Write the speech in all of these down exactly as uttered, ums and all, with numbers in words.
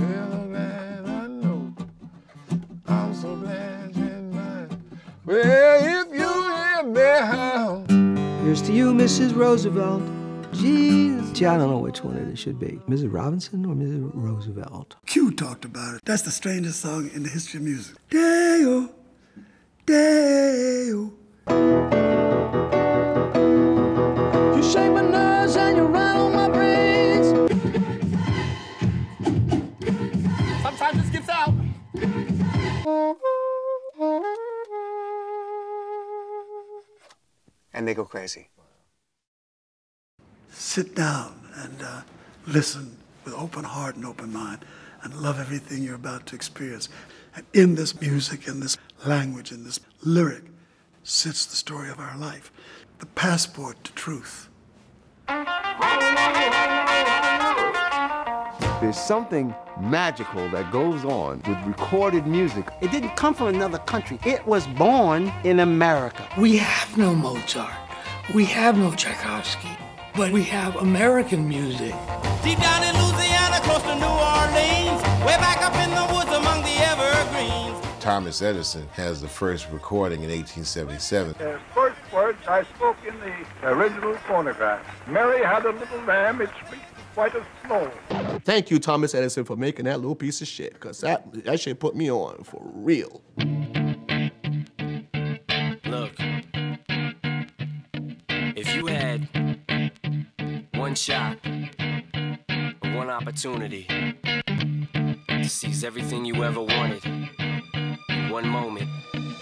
Girl, I'm glad I know. I'm so glad you're mine. Well, if you live there. Here's to you, Missus Roosevelt. Jeez. Gee, I don't know which one it should be. Missus Robinson or Missus Roosevelt? Q talked about it. That's the strangest song in the history of music. Deo, Deo. You shake my nerves and you run on my brains. Sometimes it skips out. And they go crazy. Sit down and uh, listen with open heart and open mind and love everything you're about to experience. And in this music, in this language, in this lyric, sits the story of our life, the passport to truth. There's something magical that goes on with recorded music. It didn't come from another country. It was born in America. We have no Mozart. We have no Tchaikovsky. But we have American music. Deep down in Louisiana, close to New Orleans, way back up in the woods among the evergreens. Thomas Edison has the first recording in eighteen seventy-seven. The first words I spoke in the original phonograph. Mary had a little lamb, it shrieked quite as slow. Thank you, Thomas Edison, for making that little piece of shit, because that, that shit put me on for real. Look, if you had one shot, one opportunity to seize everything you ever wanted in one moment.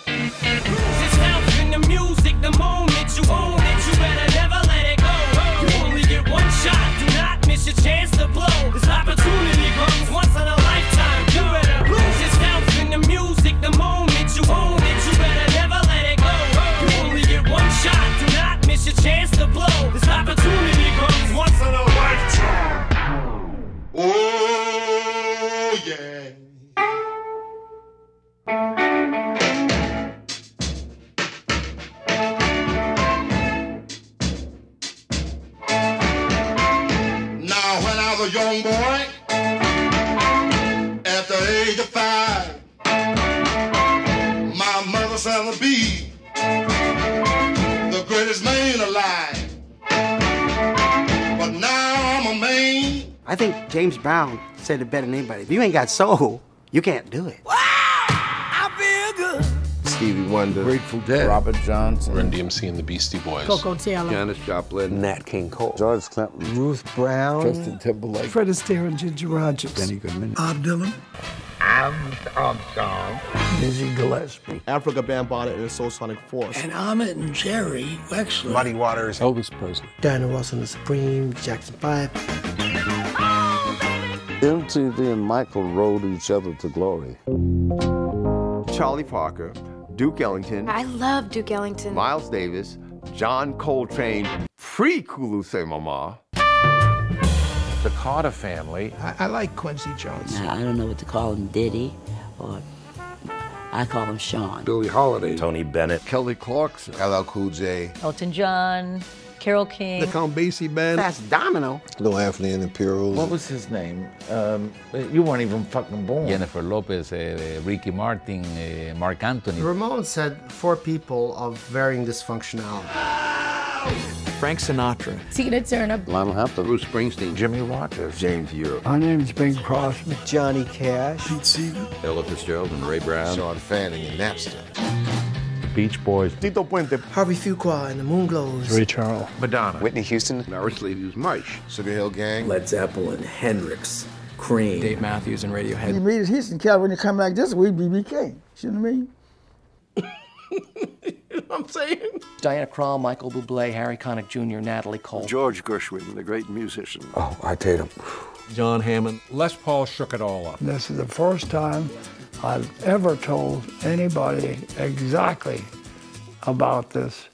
It's house in the music, the moment you own it, you better never let it go. You only get one shot, do not miss your chance to blow. This opportunity comes once in a lifetime, you better lose. It's house in the music, the moment you own it, you better never let it go. You only get one shot, do not miss your chance to blow. This opportunity. Once in a lifetime. Oh, yeah. Now, when I was a young boy, at the age of five, my mother said to be the greatest man alive. But now I'm a man. I think James Brown said it better than anybody. If you ain't got soul, you can't do it. Wow, I feel good. Stevie Wonder, Grateful Dead, Robert Johnson, Run D M C and the Beastie Boys, Coco Taylor, Janis Joplin, Nat King Cole, George Clinton, Ruth Brown, Justin Temple-Light, Fred Astaire and Ginger Rogers, Benny Goodman, Bob Dylan, I'm Armstrong, Dizzy Gillespie, Afrika Bambataa and Soul Sonic Force, and Ahmet and Jerry Wexler, Muddy Waters, Elvis Presley, Diana Ross and the Supremes, Jackson five. M T V and Michael rode each other to glory. Charlie Parker, Duke Ellington. I love Duke Ellington. Miles Davis, John Coltrane, pre-Kulu Say Mama. The Carter family. I, I like Quincy Jones. Now, I don't know what to call him, Diddy, or I call him Sean. Billie Holiday. Tony Bennett. Kelly Clarkson. L L Cool J. Elton John. Carole King. The Count Basie Band. That's Domino. Little Anthony and the Imperials. What was his name? Um, you weren't even fucking born. Jennifer Lopez, uh, Ricky Martin, uh, Mark Anthony. Ramones had four people of varying dysfunctionality. Frank Sinatra, Tina Turner, Lionel Hampton, Bruce Springsteen, Jimmy Rogers, James Euro. My name's Bing Crosby, Johnny Cash, Pete Seeger, Ella Fitzgerald and Ray Brown, Sean Fanning and Napster, the Beach Boys, Tito Puente, Harvey Fuqua and the Moonglows, Ray Charles, Madonna, Whitney Houston, Maris Levy's Mice, Sugar Hill Gang, Led Zeppelin, Hendrix, Cream, Dave Matthews and Radiohead. You meet us Houston, California, come like this, we B B King. You know what I mean? You know what I'm saying? Diana Krall, Michael Bublé, Harry Connick Junior, Natalie Cole. George Gershwin, the great musician. Oh, I take him. John Hammond. Les Paul shook it all up. This is the first time I've ever told anybody exactly about this.